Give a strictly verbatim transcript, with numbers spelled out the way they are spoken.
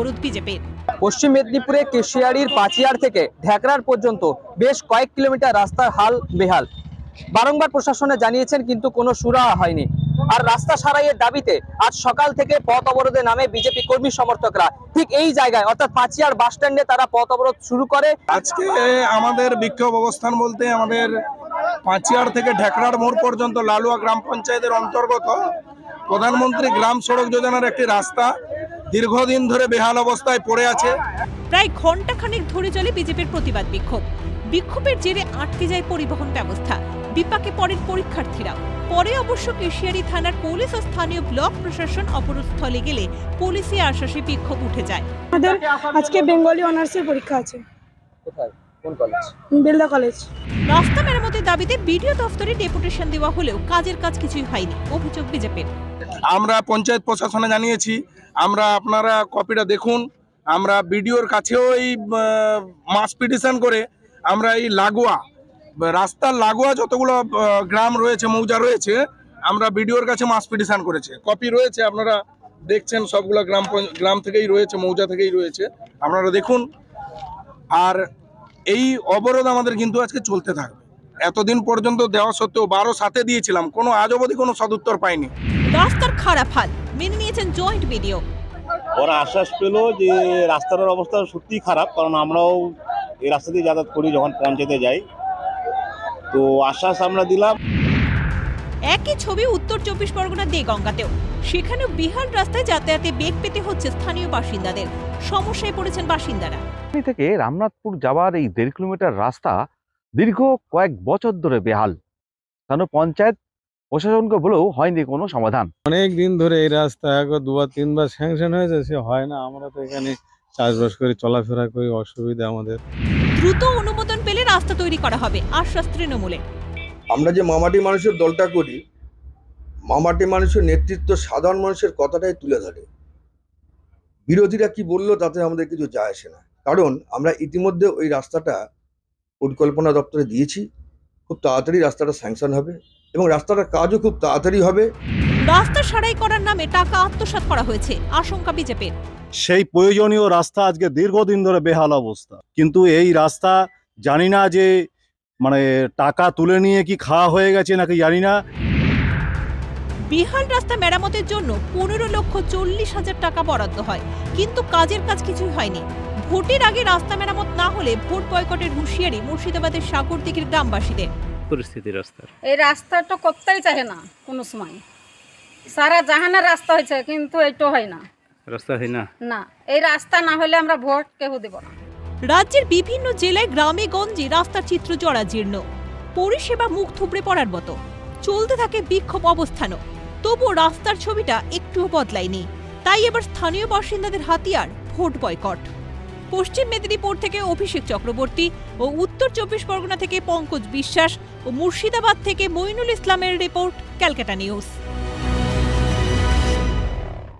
অবরোধ বিজেপির। পশ্চিম মেদিনীপুরে কেশিয়াড়ির পাচিয়ার থেকে ঢাকরার পর্যন্ত বেশ কয়েক কিলোমিটার রাস্তার হাল বেহাল। বারংবার প্রশাসনে জানিয়েছেন কিন্তু কোনো সুরাহা হয়নি। আর রাস্তা সারাইয়ের দাবিতে আজ সকাল থেকে পথ অবরোধে নামে বিজেপি কর্মী সমর্থকরা। ঠিক এই জায়গায় অর্থাৎ পাচিয়ার বাস স্ট্যান্ডে তারা পথ অবরোধ শুরু করে। আজকে আমাদের বিক্ষোভ অবস্থান বলতে আমাদের পাচিয়ার থেকে ঢাকরার মোড় পর্যন্ত লালুয়া গ্রাম পঞ্চায়েতের অন্তর্গত প্রধানমন্ত্রী গ্রাম সড়ক যোজনার একটি রাস্তা দীর্ঘদিন ধরে বেহাল অবস্থায় পড়ে আছে। প্রায় ঘন্টা খানেক ধরে চলে বিজেপির প্রতিবাদ বিক্ষোভ। বিক্ষোভের জেরে আটকে যায় পরিবহন ব্যবস্থা, বিপাকে পড়েন পরীক্ষার্থীরা। পরে অবশ্য কেশিয়াড়ি থানার পুলিশ ও স্থানীয় ব্লক প্রশাসন অবরোধস্থলে গেলে পুলিশি আশ্বাসে বিক্ষোভ উঠে যায়। আমাদের আজকে বেঙ্গলি অনার্সের পরীক্ষা আছে। কোথায়? কোন কলেজ? বেলদা কলেজ। রাস্তা মেরামতের দাবিতে বিডিও দপ্তরে ডেপুটেশন দেওয়া হলেও কাজের কাজ কিছুই হয়নি, অভিযোগ বিজেপির। আমরা পঞ্চায়েত প্রশাসনে জানিয়েছি, আমরা আপনারা কপিটা দেখুন, আমরা বিডিওর কাছেও এই মাস পিটিশন করে আমরা এই লাগোয়া রাস্তার লাগোয়া যতগুলো গ্রাম রয়েছে মৌজা রয়েছে আমরা বিডিওর কাছে মাস পিটিশন করেছে। কপি রয়েছে, আপনারা দেখছেন, সবগুলো গ্রাম গ্রাম থেকেই রয়েছে, মৌজা থেকেই রয়েছে, আপনারা দেখুন। আর এই অবরোধ আমাদের কিন্তু আজকে চলতে থাকবে এতদিন পর্যন্ত দেওয়া সত্ত্বেও। বারো সাথে দিয়েছিলাম, কোনো আজ অবধি কোনো সদুত্তর পাইনি। রাস্তার খারাপ হাল মেনে নিয়েছেন জয়েন্ট বিডিও। ওরা আশ্বাস পেল যে রাস্তার অবস্থা সত্যি খারাপ, কারণ আমরাও এই রাস্তা দিয়ে যাতায়াত করি যখন পঞ্চায়েতে যাই, তো আশ্বাস আমরা দিলাম। একই ছবি উত্তর চব্বিশ পরগনা দেগঙ্গাতেও। সেখানেও বিহার রাস্তায় যাতায়াতে বেগ পেতে হচ্ছে স্থানীয় বাসিন্দাদের, সমস্যায় পড়েছেন বাসিন্দারা। থেকে রামনাথপুর যাওয়ার এই দেড় কিলোমিটার রাস্তা দীর্ঘ কয়েক বছর ধরে বেহাল। স্থানীয় পঞ্চায়েত প্রশাসনকে বলেও হয়নি কোনো সমাধান। অনেক দিন ধরে এই রাস্তা একবার দুবার তিনবার স্যাংশন হয়েছে, সে হয় না। আমরা তো এখানে চাষবাস করি, চলাফেরা করি, অসুবিধা আমাদের। দ্রুত অনুমোদন পেলে রাস্তা তৈরি করা হবে, আশ্বাস তৃণমূলে। আমরা যে মামাটি মানুষের দলটা করি, মামাটি মানুষের নেতৃত্ব সাধারণ মানুষের কথাটাই তুলে ধরে। বিরোধীরা কি বললো তাতে আমাদের কিছু যায় আসে না, কারণ আমরা ইতিমধ্যে ওই রাস্তাটা পরিকল্পনা দপ্তরে দিয়েছি। খুব তাড়াতাড়ি রাস্তাটা স্যাংশন হবে এবং রাস্তাটার কাজও খুব তাড়াতাড়ি হবে। রাস্তা সারাই করার নামে টাকা আত্মসাৎ করা হয়েছে, আশঙ্কা বিজেপির। সেই প্রয়োজনীয় রাস্তা আজকে দীর্ঘদিন ধরে বেহাল অবস্থা, কিন্তু এই রাস্তা জানি না যে মানে টাকা তুলে নিয়ে কি খাওয়া হয়ে গেছে নাকি জানি না। বিহাল রাস্তা মেরামতের জন্য পনেরো লক্ষ চল্লিশ হাজার টাকা বরাদ্দ হয়, কিন্তু কাজের কাজ কিছুই হয়নি। ভোটের আগে রাস্তা মেরামত না হলে ভোট বয়কটের হুঁশিয়ারি মুর্শিদাবাদের সাগরদিঘির গ্রামবাসীদের। পরিস্থিতি রাস্তা এই রাস্তাটা করতেই চায় না কোনো সময়। সারা জাহানের রাস্তা হয়েছে কিন্তু এটা হয় না, রাস্তা হয় না। না, এই রাস্তা না হলে আমরা ভোট কেউ দেব না। রাজ্যের বিভিন্ন জেলায় গ্রামে গঞ্জে রাস্তার চিত্র জরাজীর্ণ, পরিষেবা মুখ থুবড়ে পড়ার মতো। চলতে থাকে বিক্ষোভ অবস্থানও, তবু রাস্তার ছবিটা একটুও বদলায়নি। তাই এবার স্থানীয় বাসিন্দাদের হাতিয়ার ভোট বয়কট। পশ্চিম মেদিনীপুর থেকে অভিষেক চক্রবর্তী ও উত্তর চব্বিশ পরগনা থেকে পঙ্কজ বিশ্বাস ও মুর্শিদাবাদ থেকে মোইনুল ইসলামের রিপোর্ট, ক্যালকাটা নিউজ।